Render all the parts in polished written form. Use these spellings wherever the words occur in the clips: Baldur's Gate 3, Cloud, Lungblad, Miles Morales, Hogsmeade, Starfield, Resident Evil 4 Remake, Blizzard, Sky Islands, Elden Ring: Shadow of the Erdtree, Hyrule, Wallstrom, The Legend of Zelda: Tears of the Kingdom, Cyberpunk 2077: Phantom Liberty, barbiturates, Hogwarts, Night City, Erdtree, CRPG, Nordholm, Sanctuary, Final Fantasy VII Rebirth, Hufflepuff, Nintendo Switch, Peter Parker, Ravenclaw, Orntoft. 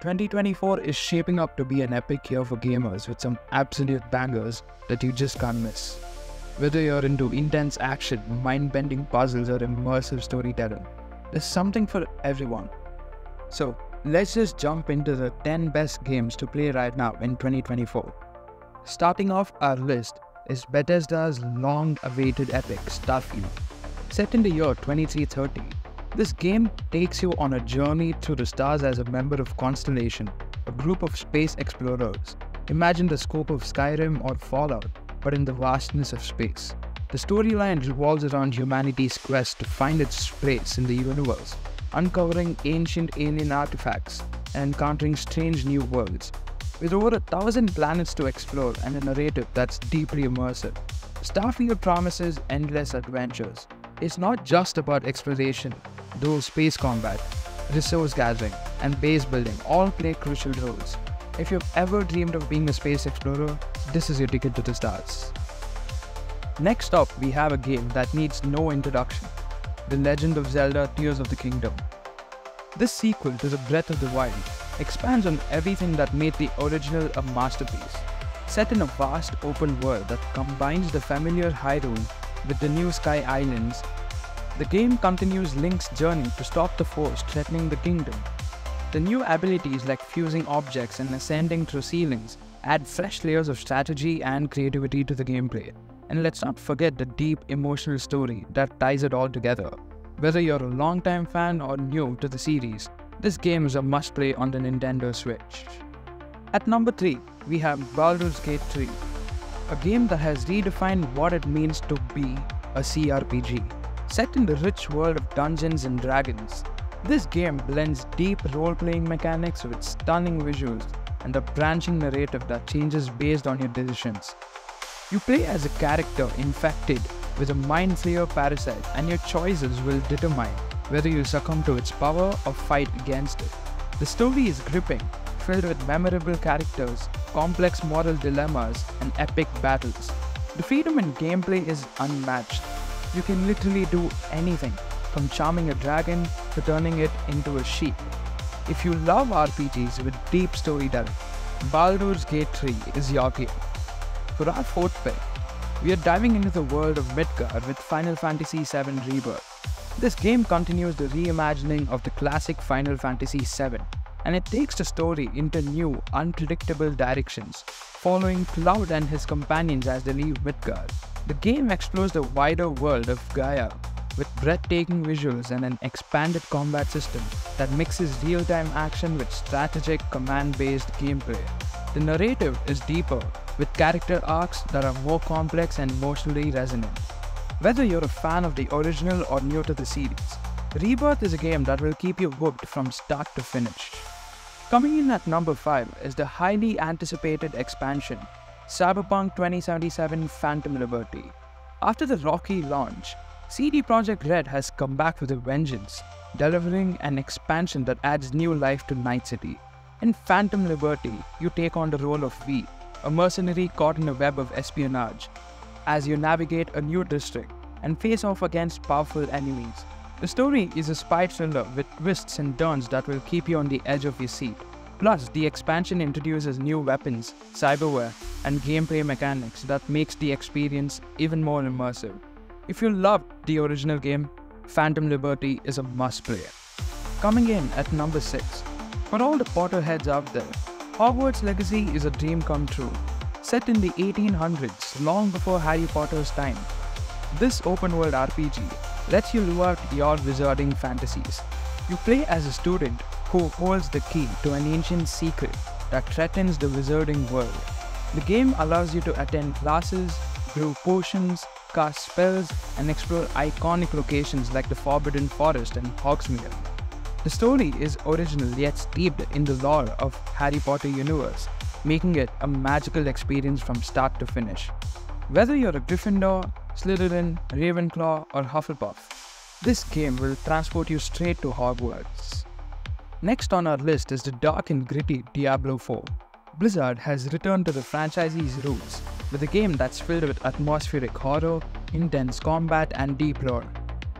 2024 is shaping up to be an epic year for gamers with some absolute bangers that you just can't miss. Whether you're into intense action, mind-bending puzzles or immersive storytelling, there's something for everyone. So let's just jump into the 10 best games to play right now in 2024. Starting off our list is Bethesda's long-awaited epic Starfield. Set in the year 2330, this game takes you on a journey through the stars as a member of Constellation, a group of space explorers. Imagine the scope of Skyrim or Fallout, but in the vastness of space. The storyline revolves around humanity's quest to find its place in the universe, uncovering ancient alien artifacts and encountering strange new worlds. With over 1,000 planets to explore and a narrative that's deeply immersive, Starfield promises endless adventures. It's not just about exploration, though space combat, resource gathering, and base building all play crucial roles. If you've ever dreamed of being a space explorer, this is your ticket to the stars. Next up, we have a game that needs no introduction, The Legend of Zelda: Tears of the Kingdom. This sequel to the Breath of the Wild expands on everything that made the original a masterpiece. Set in a vast open world that combines the familiar Hyrule with the new Sky Islands, the game continues Link's journey to stop the force threatening the kingdom. The new abilities like fusing objects and ascending through ceilings add fresh layers of strategy and creativity to the gameplay. And let's not forget the deep emotional story that ties it all together. Whether you're a longtime fan or new to the series, this game is a must-play on the Nintendo Switch. At number 3, we have Baldur's Gate 3. A game that has redefined what it means to be a CRPG. Set in the rich world of Dungeons and Dragons, this game blends deep role-playing mechanics with stunning visuals and a branching narrative that changes based on your decisions. You play as a character infected with a mind-flayer parasite, and your choices will determine whether you succumb to its power or fight against it. The story is gripping, filled with memorable characters, complex moral dilemmas, and epic battles. The freedom in gameplay is unmatched. You can literally do anything, from charming a dragon to turning it into a sheep. If you love RPGs with deep storytelling, Baldur's Gate 3 is your game. For our fourth pick, we are diving into the world of Midgar with Final Fantasy VII Rebirth. This game continues the reimagining of the classic Final Fantasy VII, and it takes the story into new, unpredictable directions, following Cloud and his companions as they leave Midgar. The game explores the wider world of Gaia, with breathtaking visuals and an expanded combat system that mixes real-time action with strategic, command-based gameplay. The narrative is deeper, with character arcs that are more complex and emotionally resonant. Whether you're a fan of the original or new to the series, Rebirth is a game that will keep you hooked from start to finish. Coming in at number 5 is the highly anticipated expansion, Cyberpunk 2077: Phantom Liberty. After the rocky launch, CD Projekt Red has come back with a vengeance, delivering an expansion that adds new life to Night City. In Phantom Liberty, you take on the role of V, a mercenary caught in a web of espionage, as you navigate a new district and face off against powerful enemies. The story is a spy thriller with twists and turns that will keep you on the edge of your seat. Plus, the expansion introduces new weapons, cyberware, and gameplay mechanics that makes the experience even more immersive. If you loved the original game, Phantom Liberty is a must-play. Coming in at number 6. For all the Potterheads out there, Hogwarts Legacy is a dream come true. Set in the 1800s, long before Harry Potter's time, this open-world RPG lets you live out your wizarding fantasies. You play as a student who holds the key to an ancient secret that threatens the wizarding world. The game allows you to attend classes, brew potions, cast spells, and explore iconic locations like the Forbidden Forest and Hogsmeade. The story is original yet steeped in the lore of Harry Potter universe, making it a magical experience from start to finish. Whether you're a Gryffindor, Slytherin, Ravenclaw, or Hufflepuff, this game will transport you straight to Hogwarts. Next on our list is the dark and gritty Diablo IV. Blizzard has returned to the franchise's roots with a game that's filled with atmospheric horror, intense combat, and deep lore.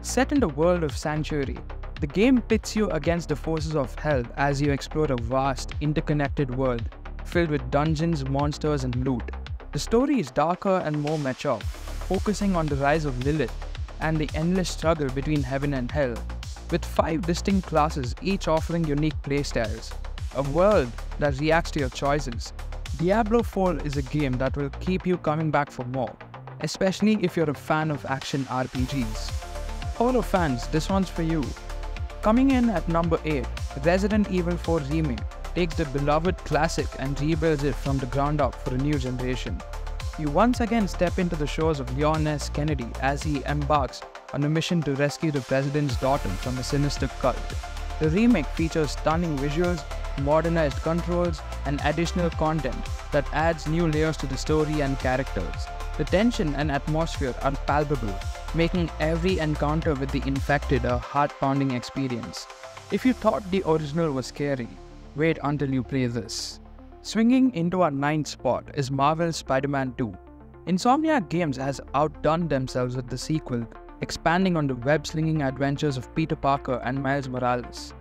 Set in the world of Sanctuary, The game pits you against the forces of hell as you explore a vast, interconnected world filled with dungeons, monsters, and loot. The story is darker and more mature, focusing on the rise of Lilith and the endless struggle between heaven and hell, with 5 distinct classes each offering unique playstyles, a world that reacts to your choices. Diablo IV is a game that will keep you coming back for more, especially if you're a fan of action RPGs. Horror fans, this one's for you. Coming in at number 8, Resident Evil 4 Remake takes the beloved classic and rebuilds it from the ground up for a new generation. You once again step into the shores of Leon S. Kennedy as he embarks on a mission to rescue the president's daughter from a sinister cult. The remake features stunning visuals, modernized controls, and additional content that adds new layers to the story and characters. The tension and atmosphere are palpable, making every encounter with the infected a heart-pounding experience. If you thought the original was scary, wait until you play this. Swinging into our 9th spot is Marvel's Spider-Man 2. Insomniac Games has outdone themselves with the sequel, expanding on the web-slinging adventures of Peter Parker and Miles Morales.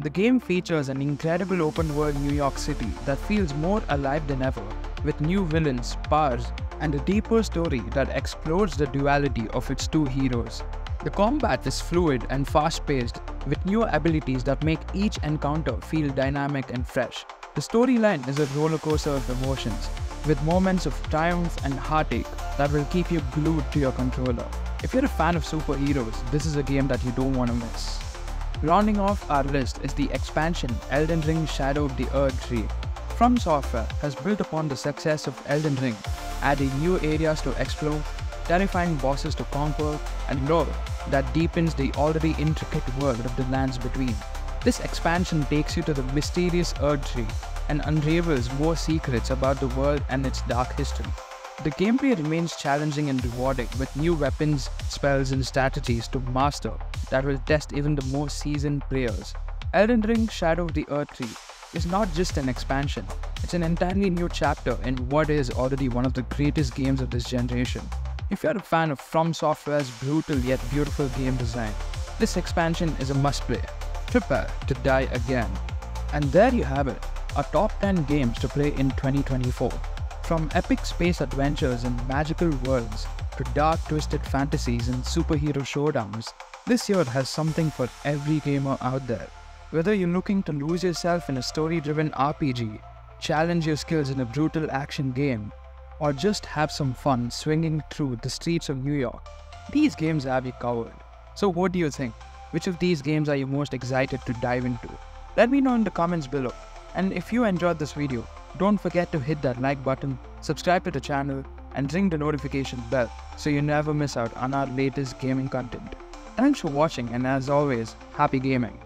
The game features an incredible open-world New York City that feels more alive than ever, with new villains, powers, and a deeper story that explores the duality of its two heroes. The combat is fluid and fast-paced, with new abilities that make each encounter feel dynamic and fresh. The storyline is a rollercoaster of emotions, with moments of triumph and heartache that will keep you glued to your controller. If you're a fan of superheroes, this is a game that you don't want to miss. Rounding off our list is the expansion Elden Ring: Shadow of the Erdtree. From Software has built upon the success of Elden Ring, adding new areas to explore, terrifying bosses to conquer, and lore that deepens the already intricate world of the Lands Between. This expansion takes you to the mysterious Erdtree and unravels more secrets about the world and its dark history. The gameplay remains challenging and rewarding, with new weapons, spells, and strategies to master that will test even the more seasoned players. Elden Ring: Shadow of the Erdtree is not just an expansion, it's an entirely new chapter in what is already one of the greatest games of this generation. If you're a fan of From Software's brutal yet beautiful game design, this expansion is a must-play. Prepare to die again. And there you have it, our top 10 games to play in 2024. From epic space adventures and magical worlds to dark twisted fantasies and superhero showdowns, this year has something for every gamer out there. Whether you're looking to lose yourself in a story-driven RPG, challenge your skills in a brutal action game, or just have some fun swinging through the streets of New York, these games have you covered. So what do you think? Which of these games are you most excited to dive into? Let me know in the comments below. And if you enjoyed this video, don't forget to hit that like button, subscribe to the channel, and ring the notification bell so you never miss out on our latest gaming content. Thanks for watching, and as always, happy gaming!